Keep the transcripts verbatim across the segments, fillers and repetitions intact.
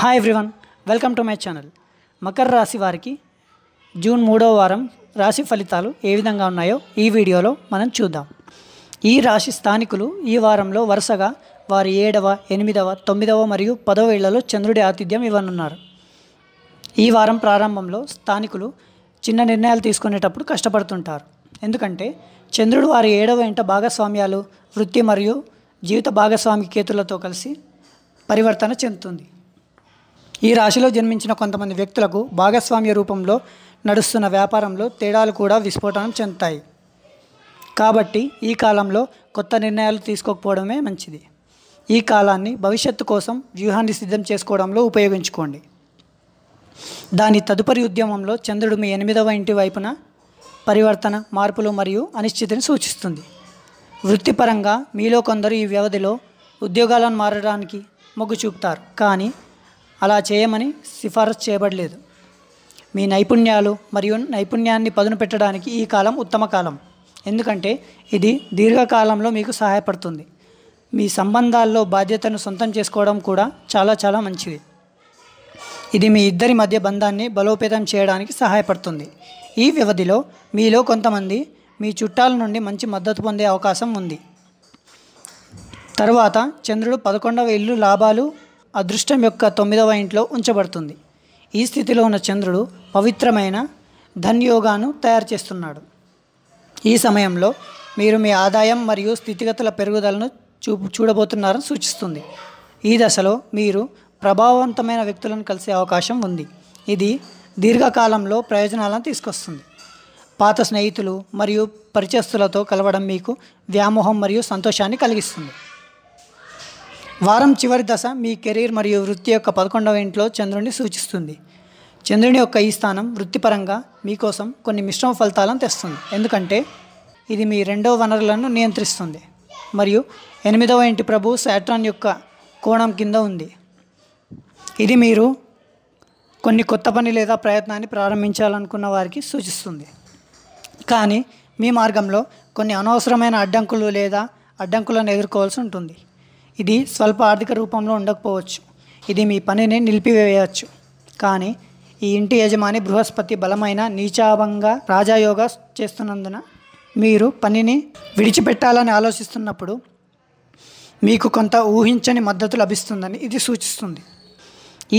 Hi everyone, welcome to my channel. Makara Rasi Variki, June మూడవ వారం రాశి ఫలితాలు ఏ విధంగా ఉన్నాయో ఈ వీడియోలో మనం చూద్దాం. ఈ రాశి స్థానికులు ఈ వారంలో వరుసగా వారి ఏడవ, ఎనిమిదవ, తొమ్మిదవ మరియు పదవ ఇళ్లలో చంద్రుడి ఆతిథ్యం ఇవ్వనున్నారు. ఈ వారం ప్రారంభంలో స్థానికులు చిన్న నిర్ణయాలు తీసుకునేటప్పుడు కష్టపడుతుంటారు. ఎందుకంటే చంద్రుడు వారి ఏడవ ఇంట భాగస్వామ్యాలు, వృత్తి మరియు జీవిత భాగస్వామి కేతులతో కలిసి పరివర్తన చెందుతుంది. ఈ రాశిలో జన్మించిన కొంతమంది వ్యక్తులకు భాగస్వామ్య రూపంలో నడుస్తున్న వ్యాపారంలో తేడాలు కూడా విస్ఫోటనం చెందుతాయి. కాబట్టి ఈ కాలంలో కొత్త నిర్ణయాలు తీసుకోకపోవడమే మంచిది. ఈ కాలాన్ని భవిష్యత్తు కోసం వ్యూహాన్ని సిద్ధం చేసుకోవడంలో ఉపయోగించుకోండి. దాని తదుపరి ఉద్యమంలో చంద్రుడు మీ ఎనిమిదవ ఇంటి వైపున పరివర్తన, మార్పులు మరియు అనిశ్చితిని సూచిస్తుంది. వృత్తిపరంగా మీలో కొందరు ఈ వ్యవధిలో ఉద్యోగాలను మారడానికి మొగ్గు చూపుతారు, కానీ అలా చేయమని సిఫారసు చేయబడలేదు. మీ నైపుణ్యాలు మరియు నైపుణ్యాన్ని పదును పెట్టడానికి ఈ కాలం ఉత్తమ కాలం, ఎందుకంటే ఇది దీర్ఘకాలంలో మీకు సహాయపడుతుంది. మీ సంబంధాల్లో బాధ్యతను సొంతం చేసుకోవడం కూడా చాలా చాలా మంచిది. ఇది మీ ఇద్దరి మధ్య బంధాన్ని బలోపేతం చేయడానికి సహాయపడుతుంది. ఈ వ్యవధిలో మీలో కొంతమంది మీ చుట్టాల నుండి మంచి మద్దతు పొందే అవకాశం ఉంది. తర్వాత చంద్రుడు పదకొండవ ఇల్లు లాభాలు, అదృష్టం యొక్క తొమ్మిదవ ఇంట్లో ఉంచబడుతుంది. ఈ స్థితిలో ఉన్న చంద్రుడు పవిత్రమైన ధన్యోగాను తయారు చేస్తున్నాడు. ఈ సమయంలో మీరు మీ ఆదాయం మరియు స్థితిగతుల పెరుగుదలను చూ చూడబోతున్నారని సూచిస్తుంది. ఈ దశలో మీరు ప్రభావవంతమైన వ్యక్తులను కలిసే అవకాశం ఉంది. ఇది దీర్ఘకాలంలో ప్రయోజనాలను తీసుకొస్తుంది. పాత స్నేహితులు మరియు పరిచయస్తులతో కలవడం మీకు వ్యామోహం మరియు సంతోషాన్ని కలిగిస్తుంది. వారం చివరి దశ మీ కెరీర్ మరియు వృత్తి యొక్క పదకొండవ ఇంట్లో చంద్రుడిని సూచిస్తుంది. చంద్రుని యొక్క ఈ స్థానం వృత్తిపరంగా మీకోసం కొన్ని మిశ్రమ ఫలితాలను తెస్తుంది, ఎందుకంటే ఇది మీ రెండవ వనరులను నియంత్రిస్తుంది మరియు ఎనిమిదవ ఇంటి ప్రభు శాట్రాన్ యొక్క కోణం కింద ఉంది. ఇది మీరు కొన్ని కొత్త పని లేదా ప్రయత్నాన్ని ప్రారంభించాలనుకున్న వారికి సూచిస్తుంది, కానీ మీ మార్గంలో కొన్ని అనవసరమైన అడ్డంకులు లేదా అడ్డంకులను ఎదుర్కోవాల్సి ఉంటుంది. ఇది స్వల్ప ఆర్థిక రూపంలో ఉండకపోవచ్చు, ఇది మీ పనిని నిలిపివేయవచ్చు, కానీ ఈ ఇంటి యజమాని బృహస్పతి బలమైన నీచాభంగా రాజయోగా చేస్తున్నందున మీరు పనిని విడిచిపెట్టాలని ఆలోచిస్తున్నప్పుడు మీకు కొంత ఊహించని మద్దతు లభిస్తుందని ఇది సూచిస్తుంది.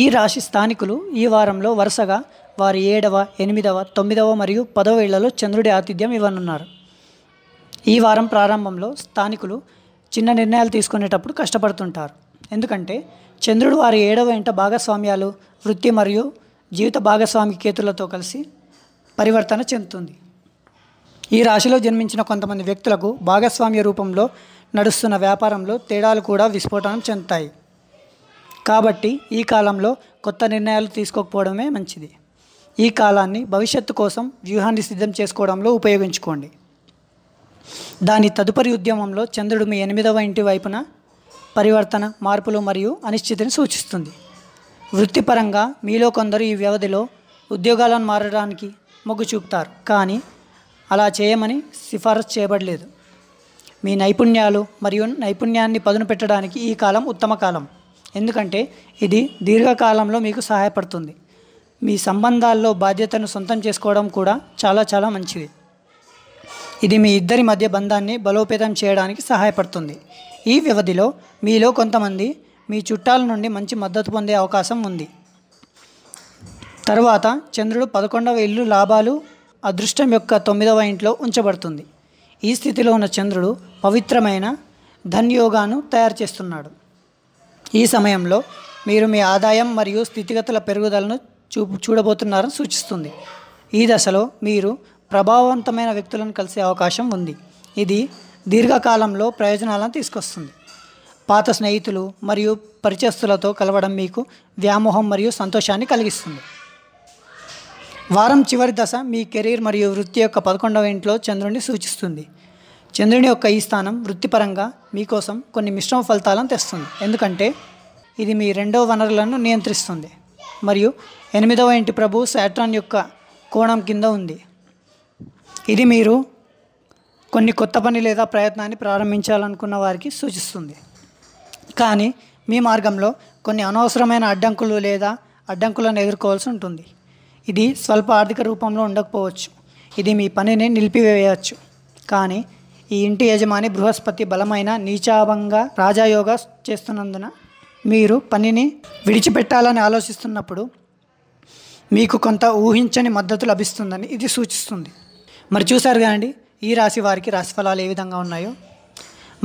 ఈ రాశి స్థానికులు ఈ వారంలో వరుసగా వారి ఏడవ, ఎనిమిదవ, తొమ్మిదవ మరియు పదవ ఇళ్లలో చంద్రుడి ఆతిథ్యం ఇవ్వనున్నారు. ఈ వారం ప్రారంభంలో స్థానికులు చిన్న నిర్ణయాలు తీసుకునేటప్పుడు కష్టపడుతుంటారు. ఎందుకంటే చంద్రుడు వారి ఏడవ ఇంట భాగస్వామ్యాలు, వృత్తి మరియు జీవిత భాగస్వామి కేతులతో కలిసి పరివర్తన చెందుతుంది. ఈ రాశిలో జన్మించిన కొంతమంది వ్యక్తులకు భాగస్వామ్య రూపంలో నడుస్తున్న వ్యాపారంలో తేడాలు కూడా విస్ఫోటనం చెందుతాయి. కాబట్టి ఈ కాలంలో కొత్త నిర్ణయాలు తీసుకోకపోవడమే మంచిది. ఈ కాలాన్ని భవిష్యత్తు కోసం వ్యూహాన్ని సిద్ధం చేసుకోవడంలో ఉపయోగించుకోండి. దాని తదుపరి ఉద్యమంలో చంద్రుడు మీ ఎనిమిదవ ఇంటి వైపున పరివర్తన, మార్పులు మరియు అనిశ్చితిని సూచిస్తుంది. వృత్తిపరంగా మీలో కొందరు ఈ వ్యవధిలో ఉద్యోగాలను మారడానికి మొగ్గు చూపుతారు, కానీ అలా చేయమని సిఫారసు చేయబడలేదు. మీ నైపుణ్యాలు మరియు నైపుణ్యాన్ని పదును పెట్టడానికి ఈ కాలం ఉత్తమ కాలం, ఎందుకంటే ఇది దీర్ఘకాలంలో మీకు సహాయపడుతుంది. మీ సంబంధాల్లో బాధ్యతను సొంతం చేసుకోవడం కూడా చాలా చాలా మంచిది. ఇది మీ ఇద్దరి మధ్య బంధాన్ని బలోపేతం చేయడానికి సహాయపడుతుంది. ఈ వ్యవధిలో మీలో కొంతమంది మీ చుట్టాల నుండి మంచి మద్దతు పొందే అవకాశం ఉంది. తర్వాత చంద్రుడు పదకొండవ ఇల్లు లాభాలు, అదృష్టం యొక్క తొమ్మిదవ ఇంట్లో ఉంచబడుతుంది. ఈ స్థితిలో ఉన్న చంద్రుడు పవిత్రమైన ధన్యోగాను తయారు చేస్తున్నాడు. ఈ సమయంలో మీరు మీ ఆదాయం మరియు స్థితిగతుల పెరుగుదలను చూ చూడబోతున్నారని సూచిస్తుంది. ఈ దశలో మీరు ప్రభావవంతమైన వ్యక్తులను కలిసే అవకాశం ఉంది. ఇది దీర్ఘకాలంలో ప్రయోజనాలను తీసుకొస్తుంది. పాత స్నేహితులు మరియు పరిచయస్తులతో కలవడం మీకు వ్యామోహం మరియు సంతోషాన్ని కలిగిస్తుంది. వారం చివరి దశ మీ కెరీర్ మరియు వృత్తి యొక్క పదకొండవ ఇంట్లో చంద్రుడిని సూచిస్తుంది. చంద్రుని యొక్క ఈ స్థానం వృత్తిపరంగా మీకోసం కొన్ని మిశ్రమ ఫలితాలను తెస్తుంది, ఎందుకంటే ఇది మీ రెండవ వనరులను నియంత్రిస్తుంది మరియు ఎనిమిదవ ఇంటి ప్రభు శాట్రాన్ యొక్క కోణం కింద ఉంది. ఇది మీరు కొన్ని కొత్త పని లేదా ప్రయత్నాన్ని ప్రారంభించాలనుకున్న వారికి సూచిస్తుంది, కానీ మీ మార్గంలో కొన్ని అనవసరమైన అడ్డంకులు లేదా అడ్డంకులను ఎదుర్కోవాల్సి ఉంటుంది. ఇది స్వల్ప ఆర్థిక రూపంలో ఉండకపోవచ్చు, ఇది మీ పనిని నిలిపివేయవచ్చు. కానీ ఈ ఇంటి యజమాని బృహస్పతి బలమైన నీచాభంగా రాజయోగా చేస్తున్నందున మీరు పనిని విడిచిపెట్టాలని ఆలోచిస్తున్నప్పుడు మీకు కొంత ఊహించని మద్దతు లభిస్తుందని ఇది సూచిస్తుంది. మరి చూసారు కదండి ఈ రాశి వారికి రాశిఫలాలు ఏ విధంగా ఉన్నాయో.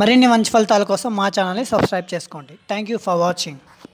మరిన్ని మంచి ఫలితాల కోసం మా ఛానల్ని సబ్స్క్రైబ్ చేసుకోండి. Thank you for watching.